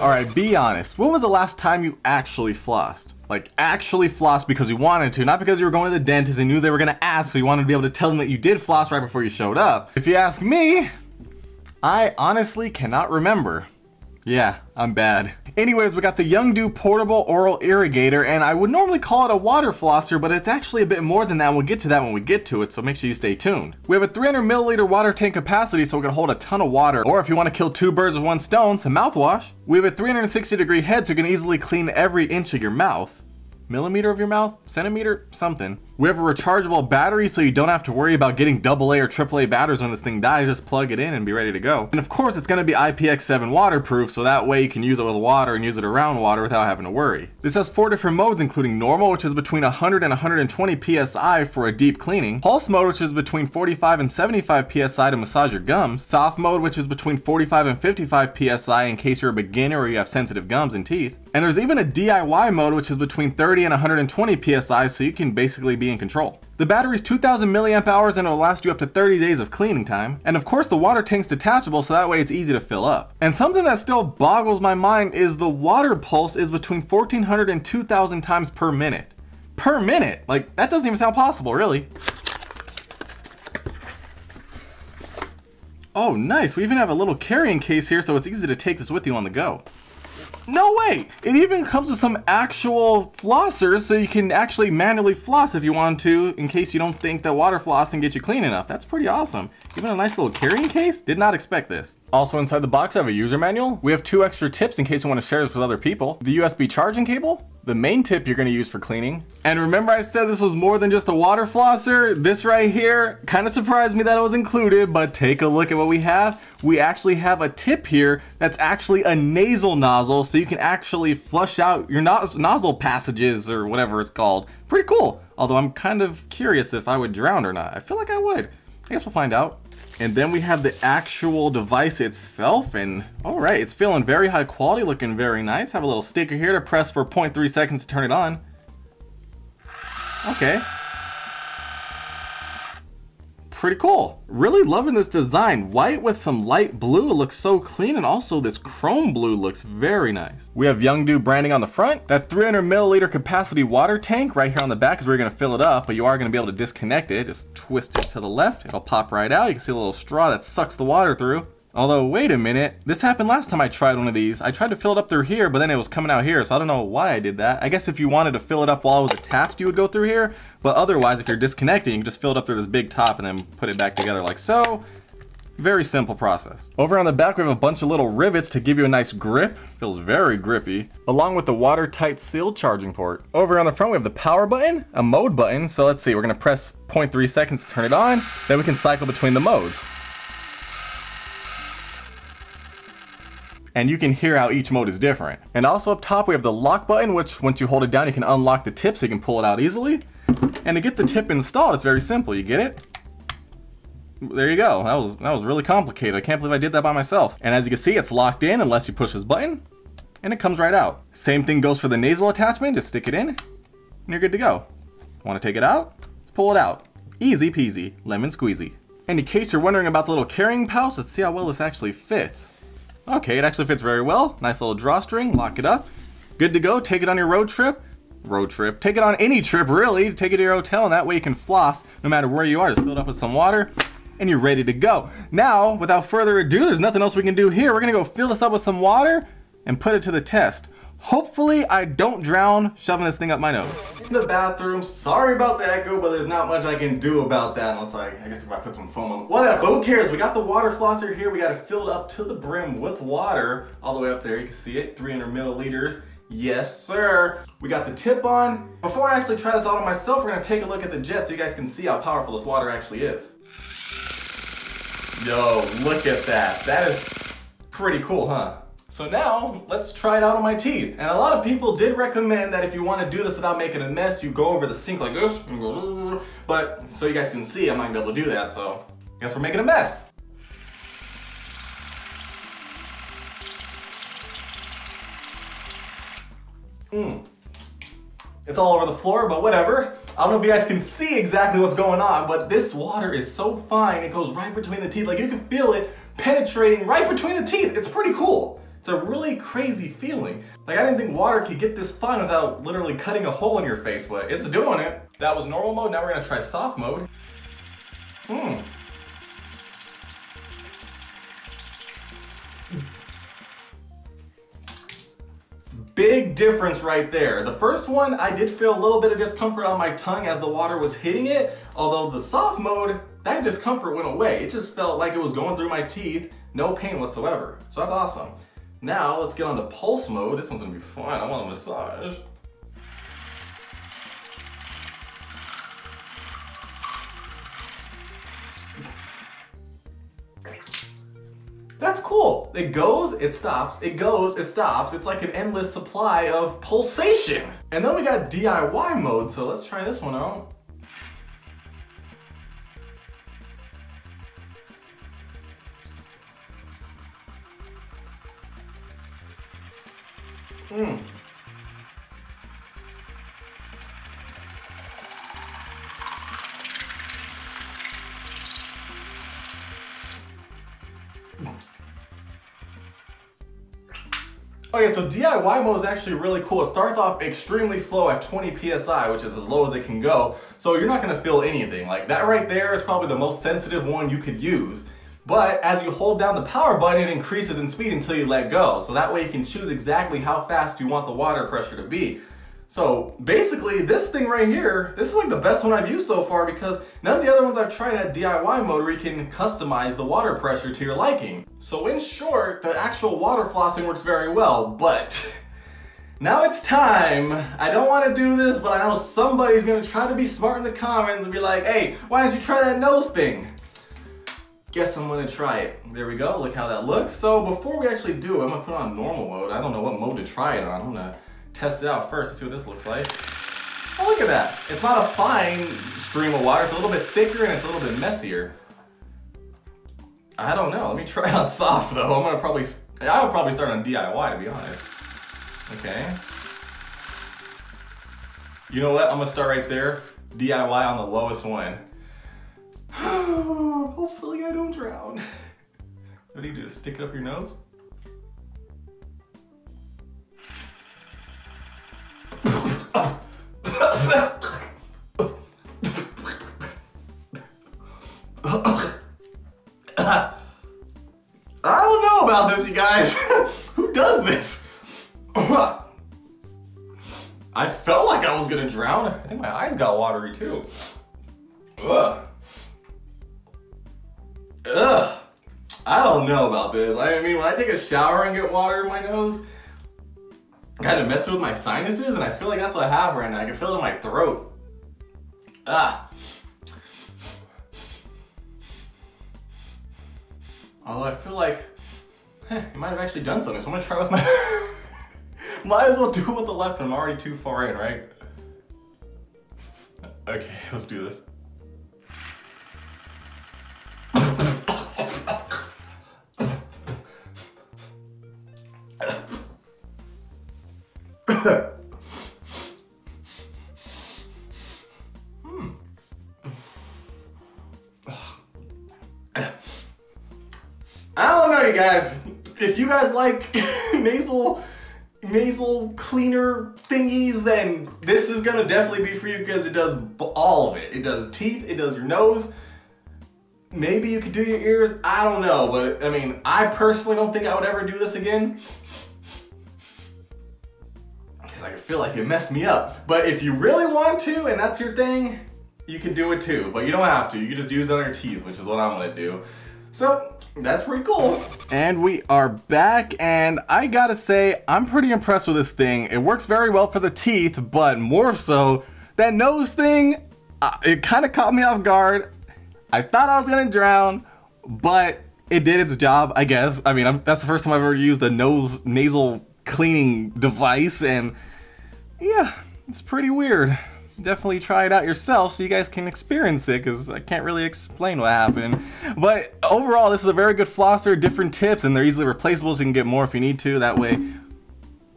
Alright, be honest. When was the last time you actually flossed? Like, actually flossed because you wanted to, not because you were going to the dentist and knew they were gonna ask, so you wanted to be able to tell them that you did floss right before you showed up. If you ask me, I honestly cannot remember. Yeah, I'm bad. Anyways, we got the Youngdo Portable Oral Irrigator, and I would normally call it a water flosser, but it's actually a bit more than that, and we'll get to that when we get to it, so make sure you stay tuned. We have a 300 ml water tank capacity, so we can hold a ton of water, or if you want to kill two birds with one stone, some mouthwash. We have a 360-degree head, so you can easily clean every inch of your mouth. Millimeter of your mouth? Centimeter? Something. We have a rechargeable battery, so you don't have to worry about getting AA or AAA batteries when this thing dies. Just plug it in and be ready to go. And of course, it's going to be IPX7 waterproof, so that way you can use it with water and use it around water without having to worry. This has 4 different modes, including normal, which is between 100 and 120 psi for a deep cleaning, pulse mode, which is between 45 and 75 psi to massage your gums, soft mode, which is between 45 and 55 psi in case you're a beginner or you have sensitive gums and teeth, and there's even a DIY mode, which is between 30 and 120 psi, so you can basically be in control. The battery's 2000 milliamp hours and it'll last you up to 30 days of cleaning time. And of course the water tank's detachable, so that way it's easy to fill up. And something that still boggles my mind is the water pulse is between 1400 and 2000 times per minute. Per minute? Like, that doesn't even sound possible, really. Oh nice, we even have a little carrying case here, so it's easy to take this with you on the go. No way! It even comes with some actual flossers, so you can actually manually floss if you want to, in case you don't think that water flossing gets you clean enough. That's pretty awesome. Even a nice little carrying case? Did not expect this. Also inside the box I have a user manual. We have 2 extra tips in case you want to share this with other people. The USB charging cable, the main tip you're going to use for cleaning. And remember I said this was more than just a water flosser? This right here kind of surprised me that it was included, but take a look at what we have. We actually have a tip here that's actually a nasal nozzle, so you can actually flush out your nozzle passages or whatever it's called. Pretty cool. Although I'm kind of curious if I would drown or not. I feel like I would. I guess we'll find out. And then we have the actual device itself, and all right, it's feeling very high quality, looking very nice. Have a little sticker here to press for 0.3 seconds to turn it on. Okay. Pretty cool. Really loving this design. White with some light blue. It looks so clean, and also this chrome blue looks very nice. We have Youngdo branding on the front. That 300 ml capacity water tank right here on the back is where you're gonna fill it up, but you are gonna be able to disconnect it. Just twist it to the left. It'll pop right out. You can see a little straw that sucks the water through. Although, wait a minute. This happened last time I tried one of these. I tried to fill it up through here, but then it was coming out here, so I don't know why I did that. I guess if you wanted to fill it up while it was attached, you would go through here. But otherwise, if you're disconnecting, you can just fill it up through this big top and then put it back together like so. Very simple process. Over on the back, we have a bunch of little rivets to give you a nice grip. Feels very grippy. Along with the watertight sealed charging port. Over on the front, we have the power button, a mode button. So let's see, we're gonna press 0.3 seconds to turn it on. Then we can cycle between the modes. And you can hear how each mode is different. And also up top, we have the lock button, which once you hold it down, you can unlock the tip so you can pull it out easily. And to get the tip installed, it's very simple. You get it? There you go. That was really complicated. I can't believe I did that by myself. And as you can see, it's locked in unless you push this button, and it comes right out. Same thing goes for the nasal attachment. Just stick it in, and you're good to go. Want to take it out? Pull it out. Easy peasy, lemon squeezy. And in case you're wondering about the little carrying pouch, let's see how well this actually fits. Okay, it actually fits very well. Nice little drawstring, lock it up. Good to go, take it on your road trip. Take it on any trip, really. Take it to your hotel, and that way you can floss no matter where you are. Just fill it up with some water, and you're ready to go. Now, without further ado, there's nothing else we can do here. We're gonna go fill this up with some water and put it to the test. Hopefully, I don't drown shoving this thing up my nose. In the bathroom, sorry about the echo, but there's not much I can do about that unless I guess if I put some foam on. Whatever, but who cares? We got the water flosser here. We got it filled up to the brim with water. All the way up there, you can see it, 300 ml. Yes, sir. We got the tip on. Before I actually try this out on myself, we're gonna take a look at the jet so you guys can see how powerful this water actually is. Yo, look at that. That is pretty cool, huh? So now, let's try it out on my teeth. And a lot of people did recommend that if you want to do this without making a mess, you go over the sink like this, and go, but so you guys can see, I'm not gonna be able to do that, so I guess we're making a mess. It's all over the floor, but whatever. I don't know if you guys can see exactly what's going on, but this water is so fine. It goes right between the teeth. Like, you can feel it penetrating right between the teeth. It's pretty cool. It's a really crazy feeling. Like, I didn't think water could get this fine without literally cutting a hole in your face, but it's doing it. That was normal mode. Now we're gonna try soft mode. Big difference right there. The first one, I did feel a little bit of discomfort on my tongue as the water was hitting it, although the soft mode, that discomfort went away. It just felt like it was going through my teeth, no pain whatsoever. So that's awesome. Now let's get on to pulse mode. This one's gonna be fun. I want a massage. That's cool. It goes, it stops, it goes, it stops. It's like an endless supply of pulsation. And then we got DIY mode, so let's try this one out. Okay, so DIY mode is actually really cool. It starts off extremely slow at 20 PSI, which is as low as it can go. So you're not gonna feel anything. Like, that right there is probably the most sensitive one you could use. But as you hold down the power button, it increases in speed until you let go. So that way you can choose exactly how fast you want the water pressure to be. So basically, this thing right here, this is like the best one I've used so far, because none of the other ones I've tried had DIY mode where you can customize the water pressure to your liking. So in short, the actual water flossing works very well, but now it's time. I don't want to do this, but I know somebody's gonna try to be smart in the comments and be like, hey, why didn't you try that nose thing? Guess I'm gonna try it. There we go, look how that looks. So before we actually do it, I'm gonna put on normal mode. I don't know what mode to try it on. I'm gonna test it out first and see what this looks like. Oh, look at that. It's not a fine stream of water. It's a little bit thicker and it's a little bit messier. I don't know. Let me try it on soft though. I would probably start on DIY, to be honest. Okay. You know what? I'm gonna start right there. DIY on the lowest one. Hopefully I don't drown. What do you do? Stick it up your nose? I don't know about this, you guys. Who does this? I felt like I was gonna drown. I think my eyes got watery too. I don't know about this. I mean, when I take a shower and get water in my nose, kind of messing with my sinuses, and I feel like that's what I have right now. I can feel it in my throat. Although I feel like, it might have actually done something, so I'm gonna try with my might as well do it with the left one. I'm already too far in, right? Okay, let's do this. I don't know, you guys. If you guys like nasal cleaner thingies, then this is gonna definitely be for you, because it does all of it. It does teeth, it does your nose. Maybe you could do your ears, I don't know. But I mean, I personally don't think I would ever do this again, because I feel like it messed me up. But if you really want to, and that's your thing, you can do it too. But you don't have to. You can just use it on your teeth, which is what I'm gonna do. So that's pretty cool. And we are back, and I gotta say, I'm pretty impressed with this thing. It works very well for the teeth, but more so, that nose thing, it kind of caught me off guard. I thought I was gonna drown, but it did its job, I guess. I mean, that's the first time I've ever used a nasal cleaning device, and yeah, it's pretty weird. Definitely try it out yourself so you guys can experience it, because I can't really explain what happened. But overall, this is a very good flosser, different tips, and they're easily replaceable, so you can get more if you need to. That way,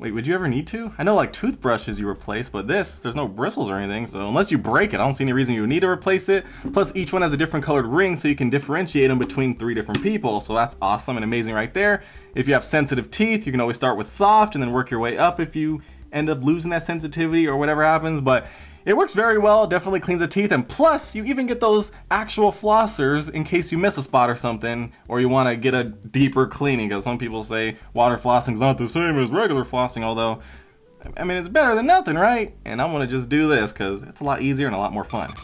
Wait, would you ever need to? I know like toothbrushes you replace, but this, there's no bristles or anything, so unless you break it, I don't see any reason you would need to replace it. Plus each one has a different colored ring so you can differentiate them between three different people, so that's awesome and amazing right there. If you have sensitive teeth, you can always start with soft and then work your way up if you end up losing that sensitivity or whatever happens, but it works very well, definitely cleans the teeth, and plus you even get those actual flossers in case you miss a spot or something, or you want to get a deeper cleaning, because some people say water flossing is not the same as regular flossing, although, I mean, it's better than nothing, right? And I'm going to just do this because it's a lot easier and a lot more fun.